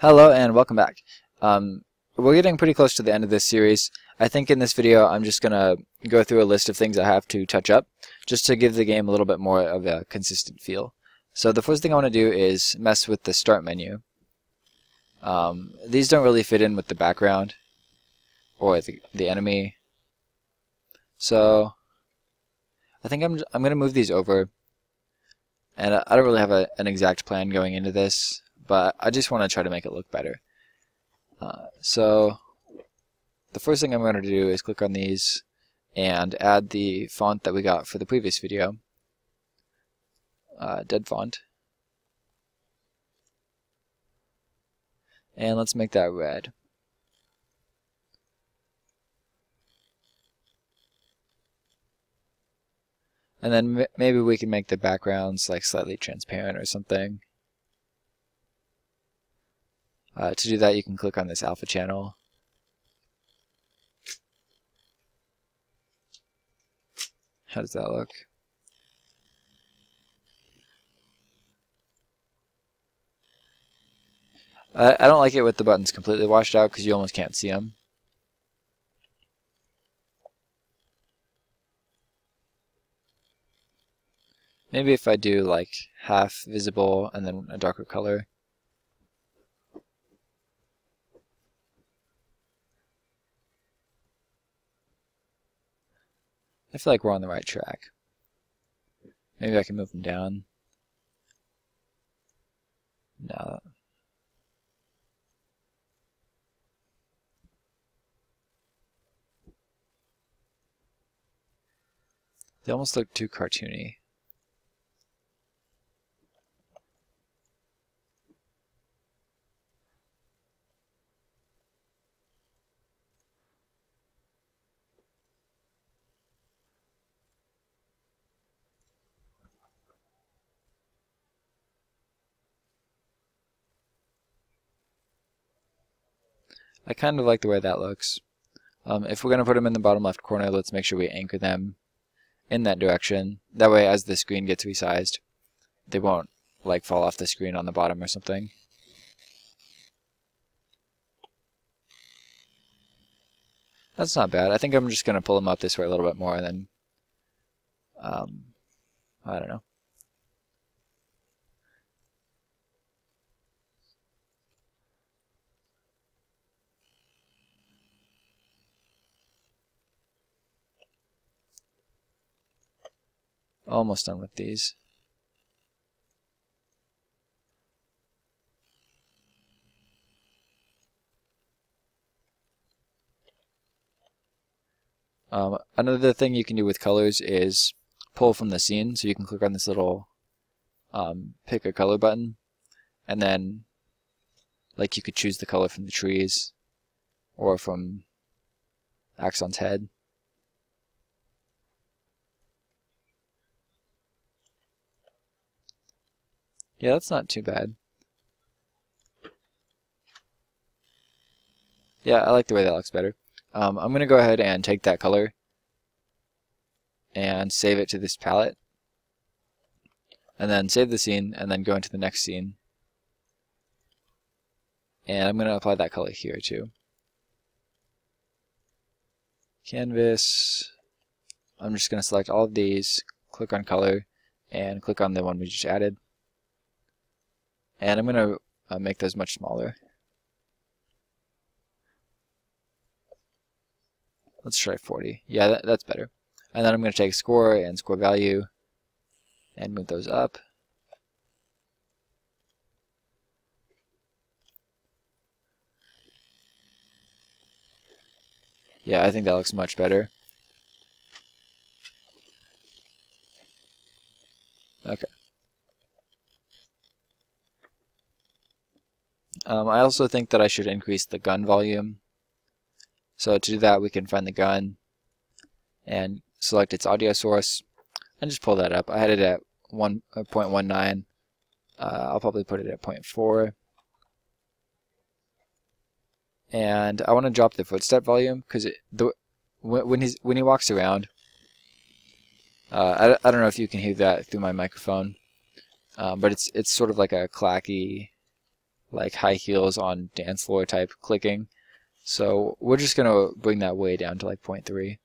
Hello and welcome back. We're getting pretty close to the end of this series. I think in this video I'm just going to go through a list of things I have to touch up just to give the game a little bit more of a consistent feel. So the first thing I want to do is mess with the start menu. These don't really fit in with the background or the enemy. So I think I'm going to move these over. And I don't really have an exact plan going into this, but I just want to try to make it look better. So the first thing I'm going to do is click on these and add the font that we got for the previous video, dead font. And let's make that red. And then maybe we can make the backgrounds like slightly transparent or something. To do that, you can click on this alpha channel. How does that look? I don't like it with the buttons completely washed out because you almost can't see them. Maybe if I do like half visible and then a darker color. I feel like we're on the right track. Maybe I can move them down. No. They almost look too cartoony. I kind of like the way that looks. If we're going to put them in the bottom left corner, let's make sure we anchor them in that direction. That way, as the screen gets resized, they won't like fall off the screen on the bottom or something. That's not bad. I think I'm just going to pull them up this way a little bit more and then, I don't know. Almost done with these. Another thing you can do with colors is pull from the scene. So you can click on this little pick a color button, and then like you could choose the color from the trees or from Axon's head. Yeah, that's not too bad. Yeah, I like the way that looks better. I'm going to go ahead and take that color and save it to this palette. And then save the scene and then go into the next scene. And I'm going to apply that color here too. Canvas. I'm just going to select all of these, click on color, and click on the one we just added. And I'm going to make those much smaller. Let's try 40. Yeah, that's better. And then I'm going to take score and score value and move those up. Yeah, I think that looks much better. Okay. I also think that I should increase the gun volume. So to do that, we can find the gun and select its audio source and just pull that up. I had it at 1.19. I'll probably put it at 0.4. And I want to drop the footstep volume because when he walks around, I don't know if you can hear that through my microphone, but it's sort of like a clacky like high heels on dance floor type clicking. So we're just going to bring that way down to like 0.3.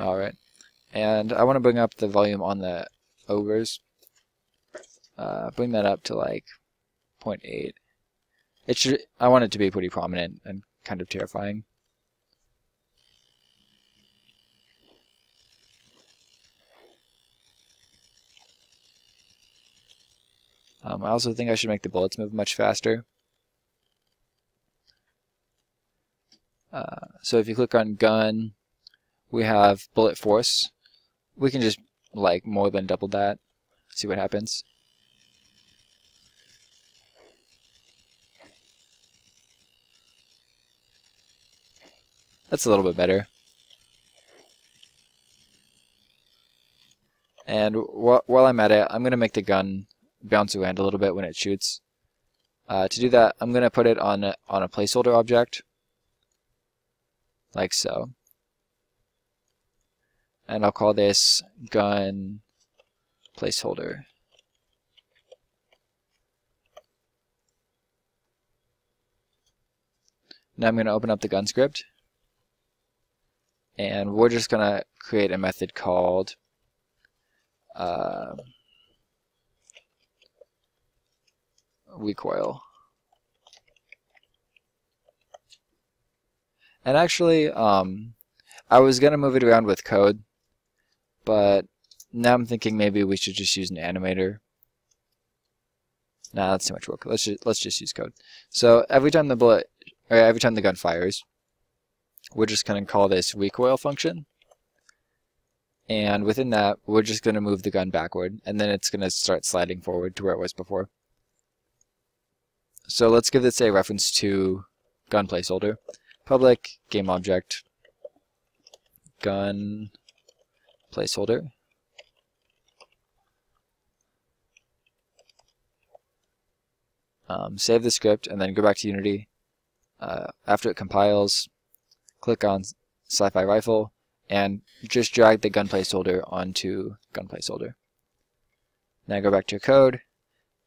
All right, and I want to bring up the volume on the ogres. Bring that up to like 0.8. It should. I want it to be pretty prominent and kind of terrifying. I also think I should make the bullets move much faster. So if you click on gun, we have bullet force. We can just like more than double that. See what happens. That's a little bit better. And while I'm at it, I'm going to make the gun bounce around a little bit when it shoots. To do that, I'm going to put it on a placeholder object, like so. And I'll call this gun placeholder. Now I'm going to open up the gun script. And we're just going to create a method called recoil. And actually, I was going to move it around with code, but now I'm thinking maybe we should just use an animator. Nah, that's too much work. Let's just use code. So every time the gun fires, we're just going to call this recoil function, and within that we're just going to move the gun backward, and then it's going to start sliding forward to where it was before. So let's give this a reference to gun placeholder, public game object gun placeholder, save the script, and then go back to Unity. After it compiles, click on Sci-Fi Rifle and just drag the gun placeholder onto gun placeholder. Now go back to your code,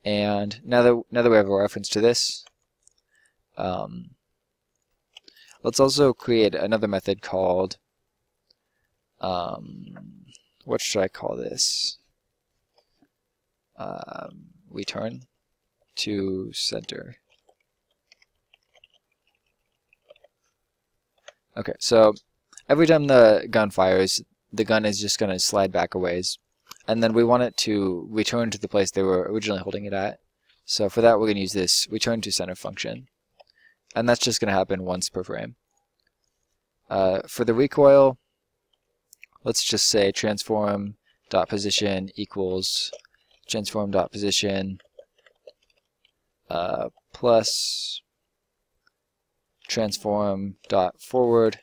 and now that we have a reference to this, let's also create another method called what should I call this? Return to center. Okay, so every time the gun fires, the gun is just going to slide back a ways, and then we want it to return to the place they were originally holding it at. So for that, we're going to use this return to center function, and that's just going to happen once per frame. For the recoil, let's just say transform.position equals transform.position plus transform.forward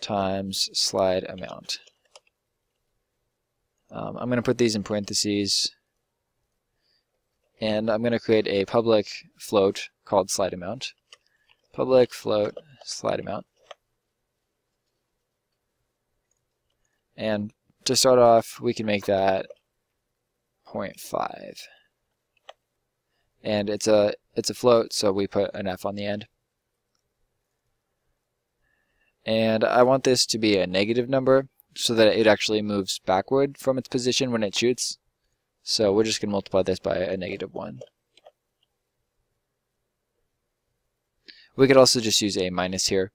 times slide amount. I'm going to put these in parentheses, and I'm going to create a public float called slide amount. Public float slide amount. And to start off, we can make that 0.5. And it's a float, so we put an F on the end. And I want this to be a negative number so that it actually moves backward from its position when it shoots. So we're just going to multiply this by a -1. We could also just use a minus here,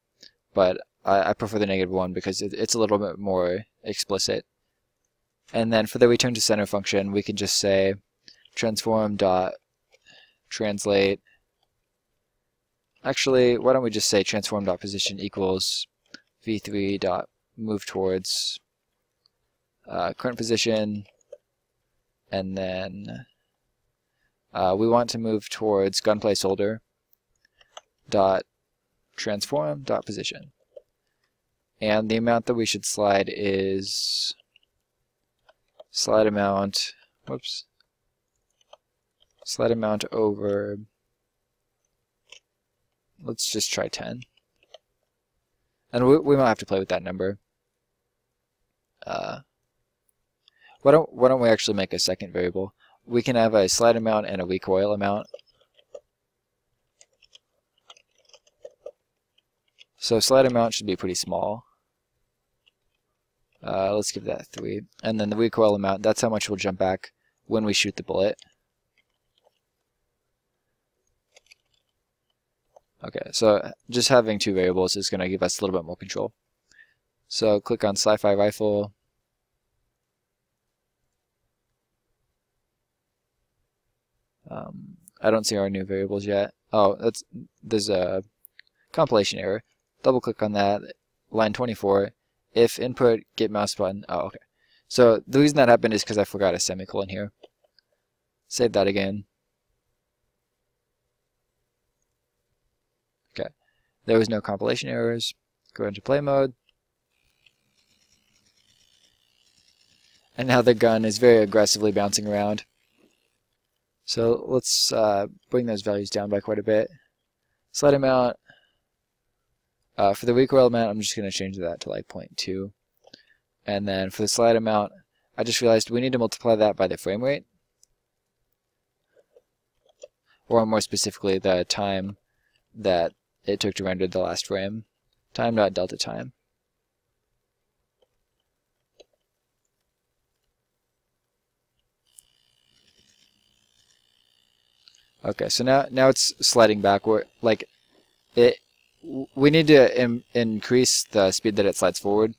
but I prefer the -1 because it's a little bit more explicit. And then for the return to center function, we can just say transform.translate. Actually, why don't we just say transform.position equals v3.move towards current position, and then we want to move towards gun placeholder dot transform.position. And the amount that we should slide is slide amount, whoops, slide amount over Let's just try 10. And we might have to play with that number. Why don't we actually make a second variable? We can have a slide amount and a recoil amount. So slide amount should be pretty small. Let's give that 3. And then the recoil amount, that's how much we'll jump back when we shoot the bullet. Okay, so just having 2 variables is going to give us a little bit more control. So click on Sci-Fi Rifle. I don't see our new variables yet. Oh, there's a compilation error. Double click on that, line 24. If input, get mouse button. Oh, okay. So the reason that happened is because I forgot a semicolon here. Save that again. Okay. There was no compilation errors. Go into play mode. And now the gun is very aggressively bouncing around. So let's bring those values down by quite a bit. Slide amount. For the recoil amount, I'm just going to change that to like 0.2. And then for the slide amount, I just realized we need to multiply that by the frame rate. Or more specifically, the time that it took to render the last frame. Time.delta time. Okay, so now it's sliding backward. Like, we need to increase the speed that it slides forward,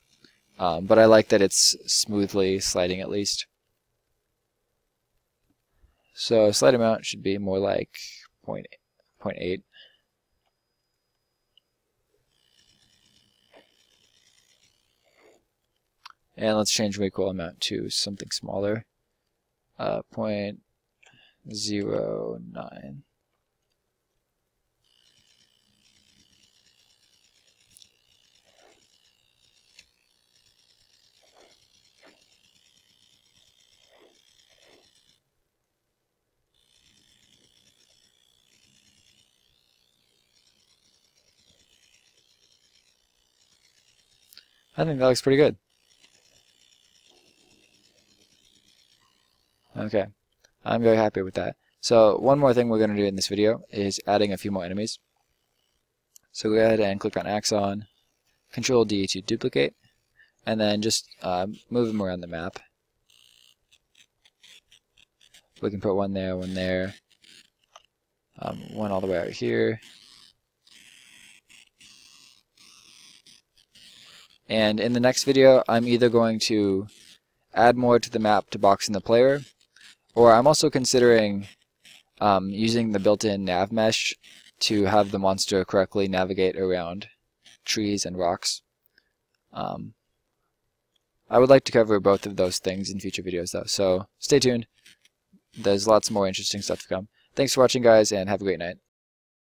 but I like that it's smoothly sliding at least. So slide amount should be more like 0.8. And let's change recoil amount to something smaller, 0.09. I think that looks pretty good. Okay, I'm very happy with that. So one more thing we're going to do in this video is adding a few more enemies. So go ahead and click on Axon, Control D to duplicate, and then just move them around the map. We can put one there, one all the way out here. And in the next video, I'm either going to add more to the map to box in the player, or I'm also considering using the built-in nav mesh to have the monster correctly navigate around trees and rocks. I would like to cover both of those things in future videos, though, so stay tuned. There's lots more interesting stuff to come. Thanks for watching, guys, and have a great night.